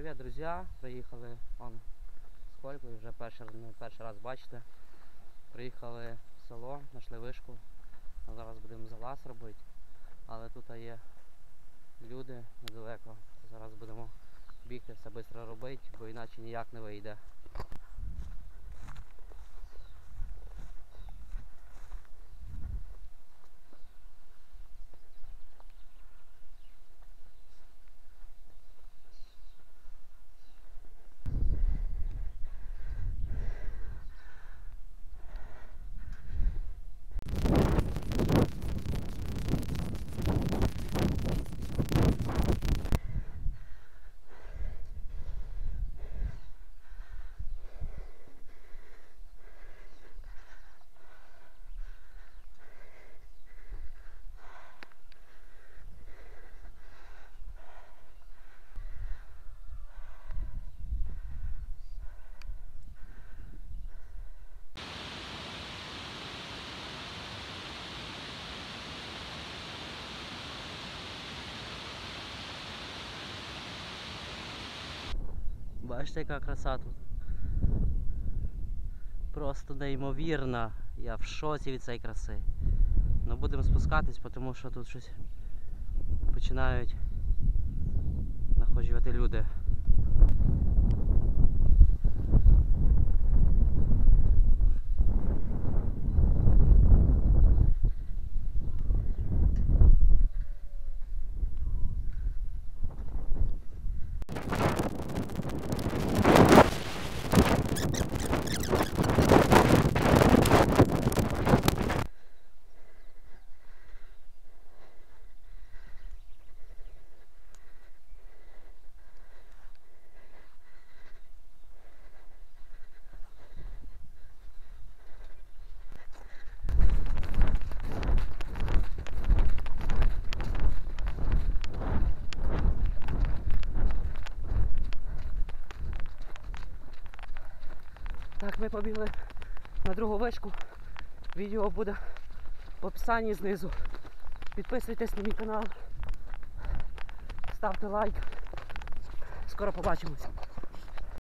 Привіт, друзі! Приїхали вон з Колькою, вже перший раз бачите. Приїхали в село, знайшли вишку. Зараз будемо залаз робити. Але тут є люди недалеко. Зараз будемо бігти, все швидко робити, бо іначе ніяк не вийде. Бачите, яка краса тут. Просто неймовірна. Я в шоці від цієї краси. Ну, будемо спускатись, тому що тут щось починають знаходжувати люди. Так, ми побігли на другу вишку. Відео буде в описанні знизу. Підписуйтесь на мій канал, ставте лайк. Скоро побачимось.